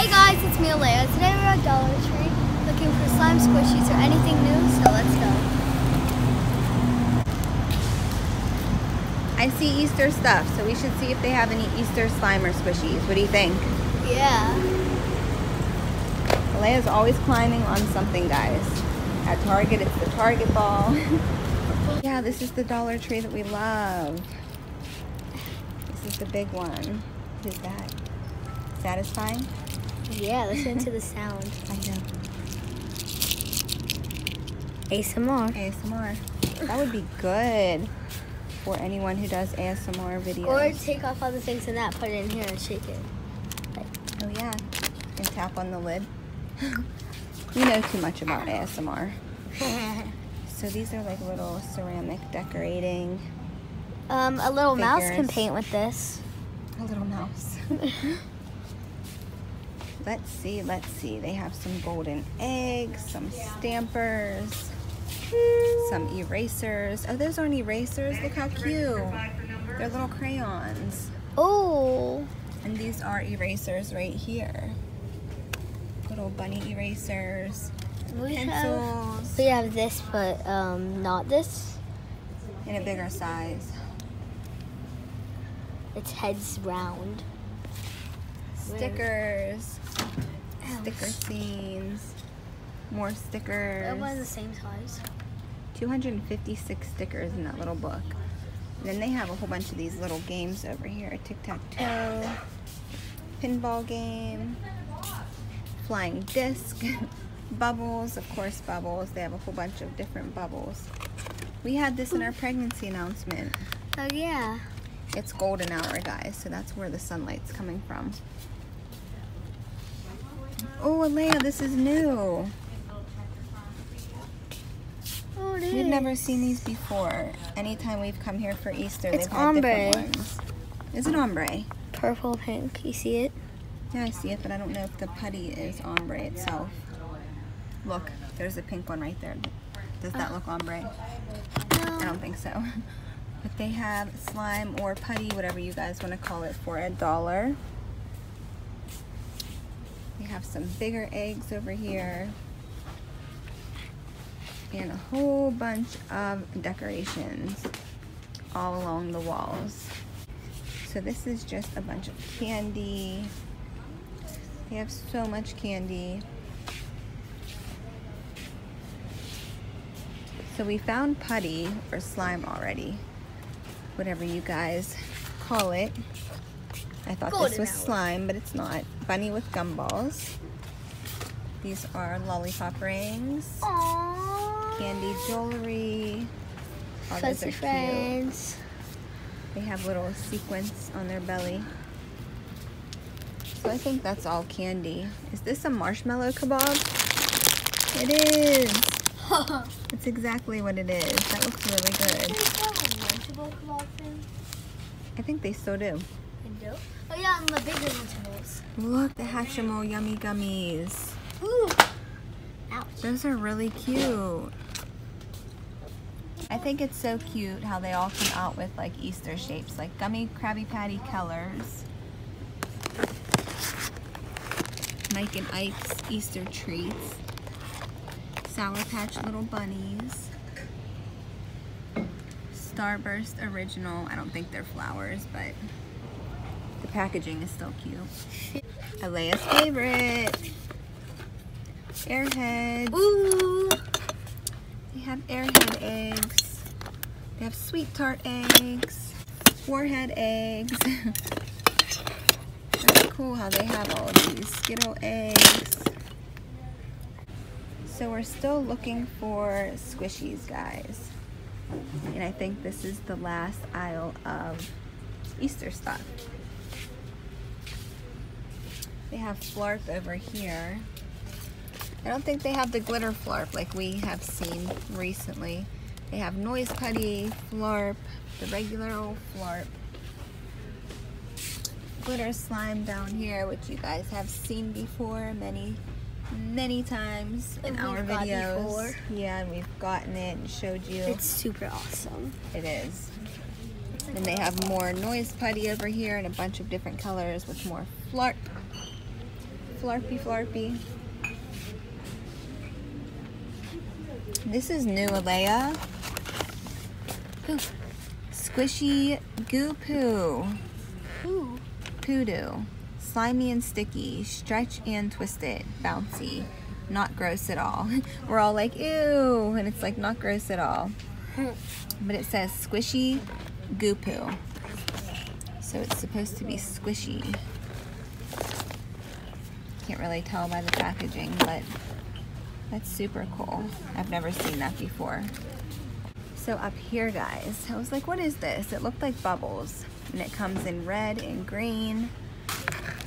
Hey guys, it's me, Alayah. Today we're at Dollar Tree looking for slime squishies or anything new, so let's go. I see Easter stuff, so we should see if they have any Easter slime or squishies. What do you think? Yeah. Alayah's always climbing on something, guys. At Target, it's the Target ball. Yeah, this is the Dollar Tree that we love. This is the big one. What is that? Satisfying? Yeah, listen to the sound. I know. ASMR. ASMR. That would be good for anyone who does ASMR videos. Or take off all the things in that, put it in here and shake it. Like, oh yeah. And tap on the lid. You know too much about ASMR. So these are like little ceramic decorating. A little figures. Mouse can paint with this. A little mouse. Let's see. They have some golden eggs, some stampers, some erasers. Oh, those aren't erasers. Look how cute. They're little crayons. Oh. And these are erasers right here. Little bunny erasers. Pencils. We have this, but not this. In a bigger size. Its head's round. Stickers, sticker scenes, more stickers. That was the same size. 256 stickers in that little book. And then they have a whole bunch of these little games over here. Tic-tac-toe, pinball game, flying disc, bubbles, of course bubbles. They have a whole bunch of different bubbles. We had this in our pregnancy announcement. Oh yeah. It's golden hour, guys, so that's where the sunlight's coming from. Oh, Alayah, this is new. Oh, it is. We've never seen these before. Anytime we've come here for Easter, it's they've had different ones. Is it ombre? Purple, pink. You see it? Yeah, I see it, but I don't know if the putty is ombre itself. Look, there's a pink one right there. Does that look ombre? No. I don't think so. But they have slime or putty, whatever you guys want to call it, for $1. They have some bigger eggs over here. And a whole bunch of decorations all along the walls. So this is just a bunch of candy. They have so much candy. So we found putty or slime already. Whatever you guys call it. I thought this was slime, but it's not. Bunny with gumballs. These are lollipop rings. Aww. Candy jewelry. All those are cute. They have little sequins on their belly. So I think that's all candy. Is this a marshmallow kebab? It is. It's exactly what it is. That looks really good. I think they still do. They do? Oh yeah, and the bigger Hatchimals. Look, the Hatchimal Yummy Gummies. Ooh. Ouch. Those are really cute. I think it's so cute how they all come out with like Easter shapes, like gummy Krabby Patty colors. Mike and Ike's Easter treats. Sour Patch little bunnies. Starburst original. I don't think they're flowers, but the packaging is still cute. Alayah's favorite. Airhead. Ooh! They have Airhead eggs. They have Sweet Tart eggs. Warhead eggs. That's cool how they have all of these. Skittle eggs. So we're still looking for squishies, guys. And I think this is the last aisle of Easter stuff. They have flarp over here. I don't think they have the glitter flarp like we have seen recently. They have noise putty, flarp, the regular old flarp. Glitter slime down here, which you guys have seen before many times in our videos. Yeah, and we've gotten it and showed you. It's super awesome. It is. And they have more noise putty over here and a bunch of different colors with more flarp. Flarpy. This is new, Alayah. Poof. Squishy Goo Poo. Poo. Poodoo. Slimy and sticky. Stretch and twist it. Bouncy. Not gross at all. We're all like, ew. And it's like, not gross at all. But it says Squishy Goo Poo. So it's supposed to be squishy. Can't really tell by the packaging, but that's super cool. I've never seen that before. So up here, guys, I was like, what is this? It looked like bubbles. And it comes in red and green.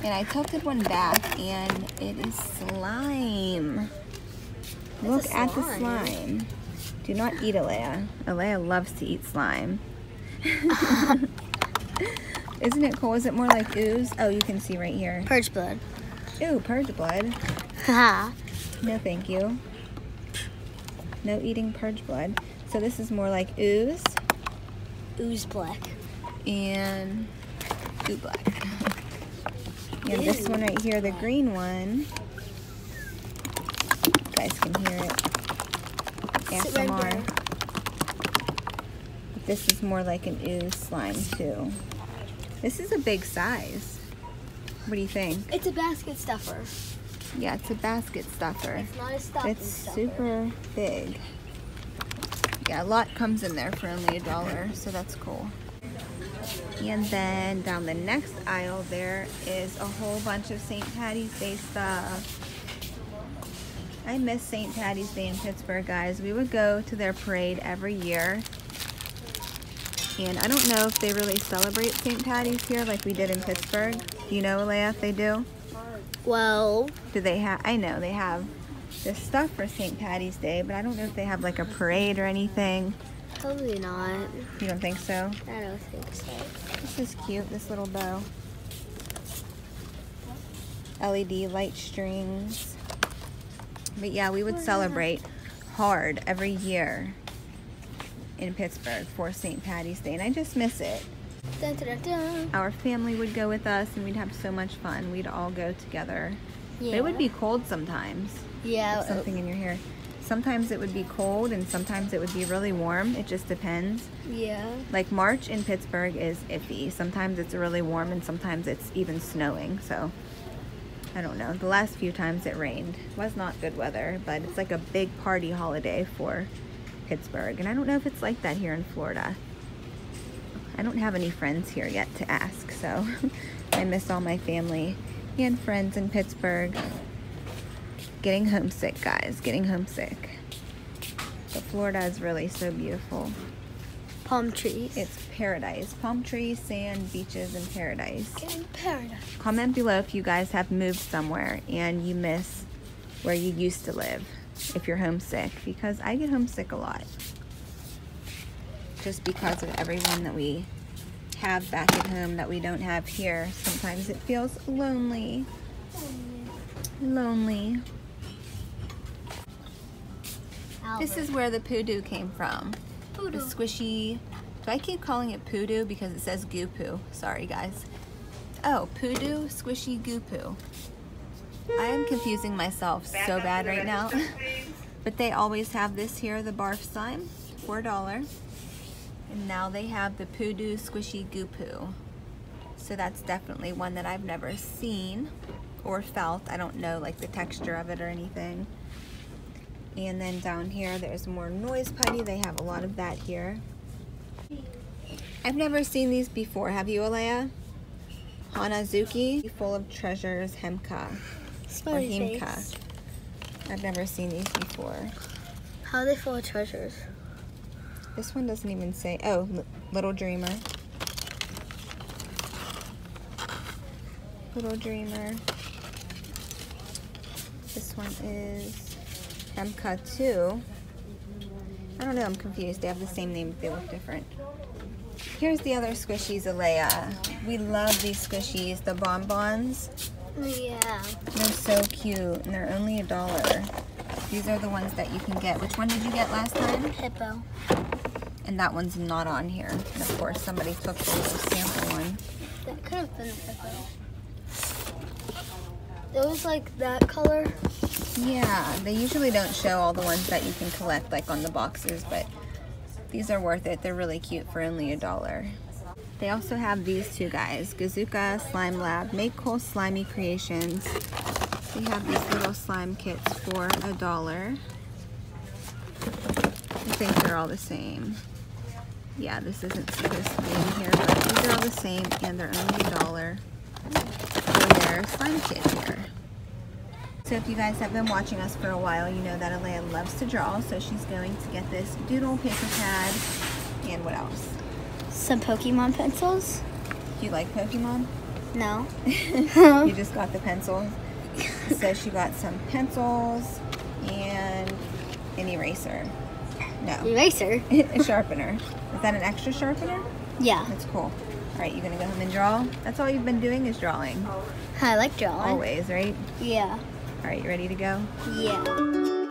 And I tilted one back and it is slime. Look at the slime. Do not eat Alayah. Alayah loves to eat slime. Isn't it cool? Is it more like ooze? Oh, you can see right here. Purge blood. Ooh, purge blood. Haha. No, thank you. No eating purge blood. So this is more like ooze. Ooze black. And ooze black. And ooh, this one right here, the green one. You guys can hear it. ASMR. This is more like an ooze slime too. This is a big size. What do you think? It's a basket stuffer. Yeah, it's a basket stuffer. It's not a stocking stuffer. It's super big. Yeah, a lot comes in there for only $1, so that's cool. And then down the next aisle there is a whole bunch of St. Paddy's Day stuff. I miss St. Paddy's Day in Pittsburgh, guys. We would go to their parade every year. And I don't know if they really celebrate St. Paddy's here like we did in Pittsburgh. Do you know, Alayah, if they do? Well, do they have? I know they have this stuff for St. Paddy's Day, but I don't know if they have like a parade or anything. Probably not. You don't think so? I don't think so. This is cute, this little bow. LED light strings. But yeah, we would celebrate hard every year in Pittsburgh for St. Paddy's Day, and I just miss it. Dun, dun, dun. Our family would go with us and we'd have so much fun. We'd all go together. Yeah. But it would be cold sometimes. Yeah. Put something in your hair. Sometimes it would be cold and sometimes it would be really warm. It just depends. Yeah. Like March in Pittsburgh is iffy. Sometimes it's really warm and sometimes it's even snowing. So, I don't know. The last few times it rained. It was not good weather, but it's like a big party holiday for Pittsburgh. And I don't know if it's like that here in Florida. I don't have any friends here yet to ask, so I miss all my family and friends in Pittsburgh. Getting homesick, guys, getting homesick. But Florida is really so beautiful. Palm trees. It's paradise. Palm trees, sand, beaches, and paradise. In paradise. Comment below if you guys have moved somewhere and you miss where you used to live, if you're homesick, because I get homesick a lot. Just because of everyone that we have back at home that we don't have here. Sometimes it feels lonely. Lonely. Albert. This is where the poodoo came from. Poodoo. The squishy. Do I keep calling it poodoo because it says goo poo? Sorry, guys. Oh, poodoo, squishy goo poo. I am confusing myself so bad right now. But they always have this here, the barf slime, $4. And now they have the Poodoo Squishy Goo Poo. So that's definitely one that I've never seen or felt. I don't know like the texture of it or anything. And then down here there's more noise putty. They have a lot of that here. I've never seen these before. Have you, Alayah? Hanazuki, full of treasures, Hemka. Or Hemka. I've never seen these before. How are they full of treasures? This one doesn't even say, oh, Little Dreamer. Little Dreamer. This one is Hemka 2. I don't know, I'm confused. They have the same name, but they look different. Here's the other squishies, Alayah. We love these squishies, the bonbons. Yeah. They're so cute, and they're only $1. These are the ones that you can get. Which one did you get last time? Hippo. And that one's not on here. And of course, somebody took the little sample one. That could have been a hippo. It was like that color. Yeah, they usually don't show all the ones that you can collect like on the boxes, but these are worth it. They're really cute for only $1. They also have these two guys, Gazooka, Slime Lab, Make Cool Slimy Creations. We have these little slime kits for $1. I think they're all the same. Yeah, this isn't supposed to be in here, but these are all the same and they're only $1 for their slime kit here. So if you guys have been watching us for a while, you know that Alayah loves to draw, so she's going to get this doodle paper pad and what else? Some Pokemon pencils. Do you like Pokemon? No. You just got the pencils? So she got some pencils and an eraser. No. Eraser? A sharpener. Is that an extra sharpener? Yeah. That's cool. All right, you gonna go home and draw? That's all you've been doing is drawing. I like drawing. Always, right? Yeah. All right, you ready to go? Yeah.